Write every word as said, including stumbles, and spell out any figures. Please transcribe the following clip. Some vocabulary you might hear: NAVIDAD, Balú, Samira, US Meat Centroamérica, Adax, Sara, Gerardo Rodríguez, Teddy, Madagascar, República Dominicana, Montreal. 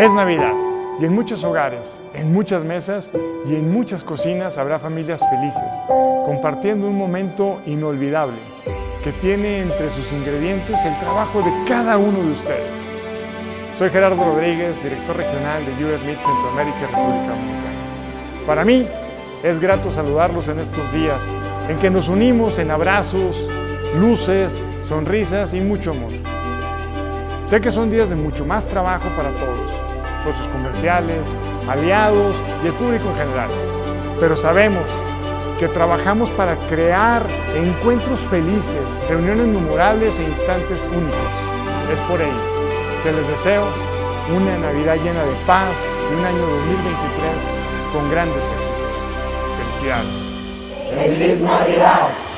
Es Navidad y en muchos hogares, en muchas mesas y en muchas cocinas habrá familias felices, compartiendo un momento inolvidable que tiene entre sus ingredientes el trabajo de cada uno de ustedes. Soy Gerardo Rodríguez, director regional de U S Meat Centroamérica y República Dominicana. Para mí es grato saludarlos en estos días en que nos unimos en abrazos, luces, sonrisas y mucho amor. Sé que son días de mucho más trabajo para todos, por sus comerciales, aliados y el público en general. Pero sabemos que trabajamos para crear encuentros felices, reuniones memorables e instantes únicos. Es por ello que les deseo una Navidad llena de paz y un año dos mil veintitrés con grandes éxitos. ¡Felicidades! ¡Feliz Navidad!